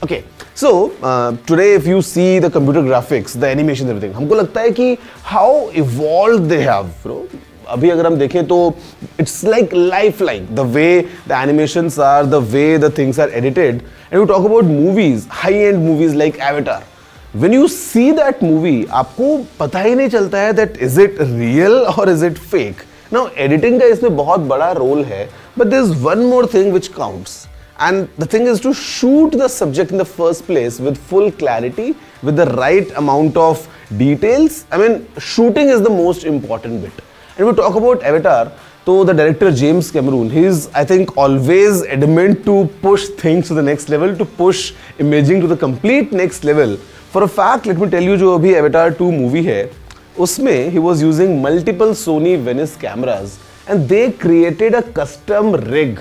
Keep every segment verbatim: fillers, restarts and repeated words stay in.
Okay, so uh, today if you see the computer graphics, the animations, everything, हमको लगता है कि how evolved they have, bro. अभी अगर हम देखें तो it's like lifeline. The way the animations are, the way the things are edited, and we talk about movies, high-end movies like Avatar. When you see that movie, आपको पता ही नहीं चलता है that is it real or is it fake. Now editing का इसमें बहुत बड़ा role है, but there's one more thing which counts. And the thing is to shoot the subject in the first place with full clarity, with the right amount of details. I mean, shooting is the most important bit. And we talk about Avatar, so the director James Cameron, he's I think always adamant to push things to the next level, to push imaging to the complete next level. For a fact, let me tell you, जो अभी Avatar two movie है, उसमें he was using multiple Sony Venice cameras, and they created a custom rig.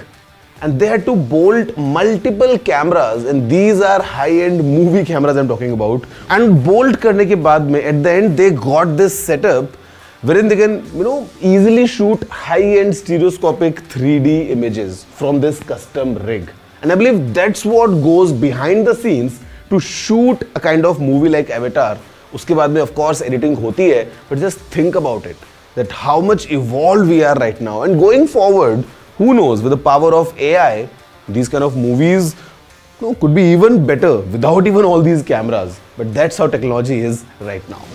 And they had to bolt multiple cameras, and these are high-end movie cameras I'm talking about. And bolt करने के बाद में, at the end they got this setup wherein they can, you know, easily shoot high-end stereoscopic three D images from this custom rig. And I believe that's what goes behind the scenes to shoot a kind of movie like Avatar. उसके बाद में, of course, editing होती है, but just think about it, that how much evolved we are right now, and going forward. Who knows, with the power of A I, these kind of movies you know, could be even better without even all these cameras. But that's how technology is right now.